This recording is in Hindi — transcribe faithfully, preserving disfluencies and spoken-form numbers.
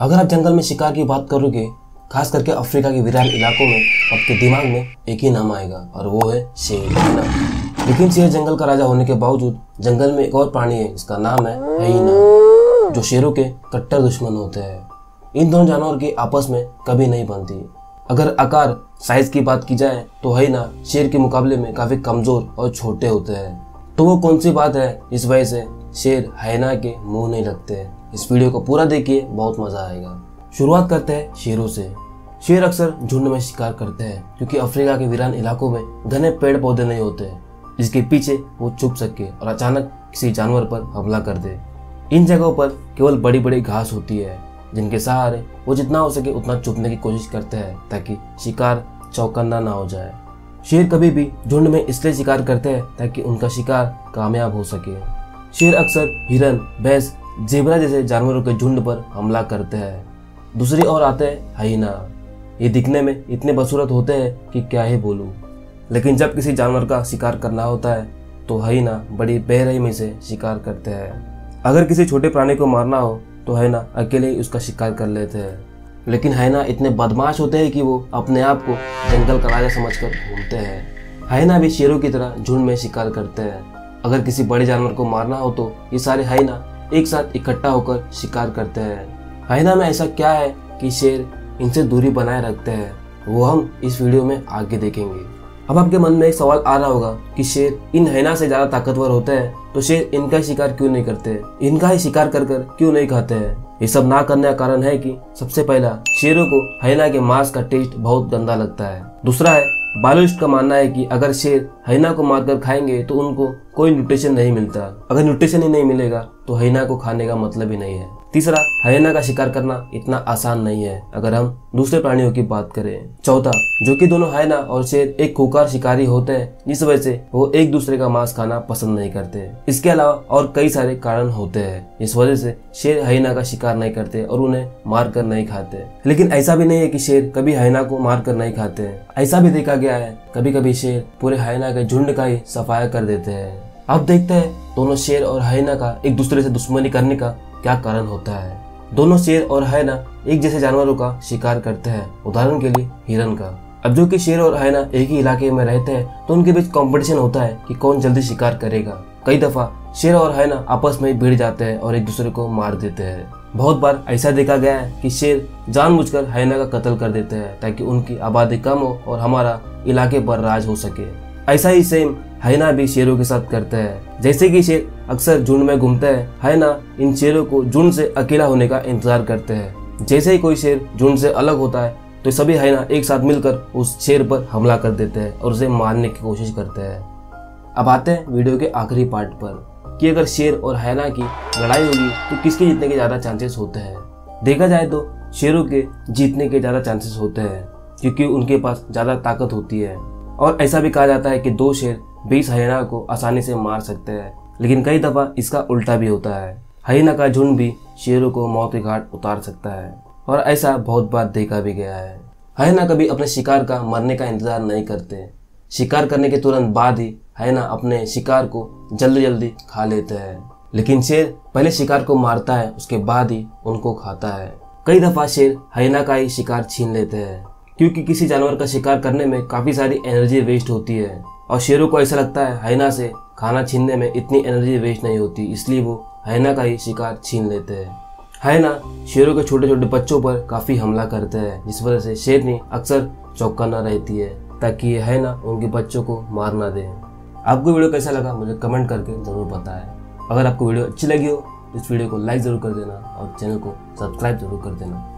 अगर आप जंगल में शिकार की बात करोगे, खास करके अफ्रीका के विरान इलाकों में, आपके दिमाग में एक ही नाम आएगा और वो है शेर का नाम। लेकिन शेर जंगल का राजा होने के बावजूद जंगल में एक और प्राणी है जिसका नाम है हाइना, जो शेरों के कट्टर दुश्मन होते हैं। इन दोनों जानवर की आपस में कभी नहीं बनती। अगर आकार साइज की बात की जाए तो हाइना शेर के मुकाबले में काफी कमजोर और छोटे होते हैं। तो वो कौन सी बात है इस वजह से शेर हाइना के मुंह नहीं लगते हैं। इस वीडियो को पूरा देखिए, बहुत मजा आएगा। शुरुआत करते हैं शेरों से। शेर अक्सर झुंड में शिकार करते हैं क्योंकि अफ्रीका के वीरान इलाकों में घने पेड़ पौधे नहीं होते जिसके पीछे वो छुप सके और अचानक किसी जानवर पर हमला कर दे। इन जगहों पर केवल बड़ी बड़ी घास होती है जिनके सहारे वो जितना हो सके उतना छुपने की कोशिश करते हैं ताकि शिकार चौकन्ना ना हो जाए। शेर कभी भी झुंड में इसलिए शिकार करते हैं ताकि उनका शिकार कामयाब हो सके। शेर अक्सर हिरन, भैंस, जेबरा जैसे जानवरों के झुंड पर हमला करते हैं। दूसरी ओर आते हैं हाइना। ये दिखने में इतने बदसूरत होते हैं कि क्या ही बोलूं, लेकिन जब किसी जानवर का शिकार करना होता है तो हाइना बड़ी बेरहमी से शिकार करते हैं। अगर किसी छोटे प्राणी को मारना हो तो हाइना अकेले ही उसका शिकार कर लेते हैं, लेकिन हाइना इतने बदमाश होते हैं कि वो अपने आप को जंगल का राजा समझकर घूमते हैं। हाइना भी शेरों की तरह झुंड में शिकार करते हैं। अगर किसी बड़े जानवर को मारना हो तो ये सारे हाइना एक साथ इकट्ठा होकर शिकार करते हैं। हाइना में ऐसा क्या है कि शेर इनसे दूरी बनाए रखते हैं, वो हम इस वीडियो में आगे देखेंगे। अब आपके मन में एक सवाल आ रहा होगा कि शेर इन हाइना से ज्यादा ताकतवर होते हैं तो शेर इनका शिकार क्यों नहीं करते, इनका ही शिकार कर कर क्यों नहीं खाते हैं। ये सब ना करने का कारण है कि सबसे पहला, शेरों को हाइना के मांस का टेस्ट बहुत गंदा लगता है। दूसरा है, बायोलॉजिस्ट का मानना है कि अगर शेर हाइना को मारकर खाएंगे तो उनको कोई न्यूट्रिशन नहीं मिलता। अगर न्यूट्रिशन ही नहीं मिलेगा तो हाइना को खाने का मतलब ही नहीं है। तीसरा, हाइना का शिकार करना इतना आसान नहीं है अगर हम दूसरे प्राणियों की बात करें। चौथा, जो कि दोनों हाइना और शेर एक खूंखार शिकारी होते हैं जिस वजह से वो एक दूसरे का मांस खाना पसंद नहीं करते। इसके अलावा और कई सारे कारण होते हैं इस वजह से शेर हाइना का शिकार नहीं करते और उन्हें मार कर नहीं खाते। लेकिन ऐसा भी नहीं है कि शेर कभी हाइना को मार कर नहीं खाते। ऐसा भी देखा गया है कभी कभी शेर पूरे हाइना के झुंड का ही सफाया कर देते हैं। अब देखते हैं दोनों शेर और हाइना का एक दूसरे से दुश्मनी करने का क्या कारण होता है। दोनों शेर और हाइना एक जैसे जानवरों का शिकार करते हैं, उदाहरण के लिए हिरन का। अब जो कि शेर और हाइना एक ही इलाके में रहते हैं तो उनके बीच कंपटीशन होता है कि कौन जल्दी शिकार करेगा। कई दफा शेर और हाइना आपस में भिड़ जाते हैं और एक दूसरे को मार देते हैं। बहुत बार ऐसा देखा गया है कि शेर जानबूझकर हाइना का कत्ल कर देते हैं ताकि उनकी आबादी कम हो और हमारा इलाके पर राज हो सके। ऐसा ही सेम हाइना भी शेरों के साथ करते हैं। जैसे कि शेर अक्सर झुंड में घूमते हैं, हाइना इन शेरों को झुंड से अकेला होने का इंतजार करते हैं। जैसे ही कोई शेर झुंड से अलग होता है तो सभी हाइना एक साथ मिलकर उस शेर पर हमला कर देते हैं और उसे मारने की कोशिश करते हैं। अब आते हैं वीडियो के आखिरी पार्ट पर कि अगर शेर और हाइना की लड़ाई होगी तो किसके जीतने के ज्यादा चांसेस होते हैं। देखा जाए तो शेरों के जीतने के ज्यादा चांसेस होते हैं क्योंकि उनके पास ज्यादा ताकत होती है और ऐसा भी कहा जाता है कि दो शेर बीस हाइना को आसानी से मार सकते हैं, लेकिन कई दफा इसका उल्टा भी होता है। हाइना का झुंड भी शेरों को मौत के घाट उतार सकता है और ऐसा बहुत बार देखा भी गया है। हाइना कभी अपने शिकार का मरने का इंतजार नहीं करते। शिकार करने के तुरंत बाद ही हाइना अपने शिकार को जल्दी जल्दी खा लेते हैं, लेकिन शेर पहले शिकार को मारता है, उसके बाद ही उनको खाता है। कई दफा शेर हाइना का ही शिकार छीन लेते हैं क्योंकि किसी जानवर का शिकार करने में काफी सारी एनर्जी वेस्ट होती है और शेरों को ऐसा लगता है हाइना से खाना छीनने में इतनी एनर्जी वेस्ट नहीं होती, इसलिए वो हाइना का ही शिकार छीन लेते हैं। हाइना शेरों के छोटे छोटे बच्चों पर काफी हमला करते हैं जिस वजह से शेरनी अक्सर चौकन्ना रहती है ताकि ये हाइना उनके बच्चों को मार ना दे। आपको वीडियो कैसा लगा मुझे कमेंट करके जरूर बताएं। अगर आपको वीडियो अच्छी लगी हो तो इस वीडियो को लाइक जरूर कर देना और चैनल को सब्सक्राइब जरूर कर देना।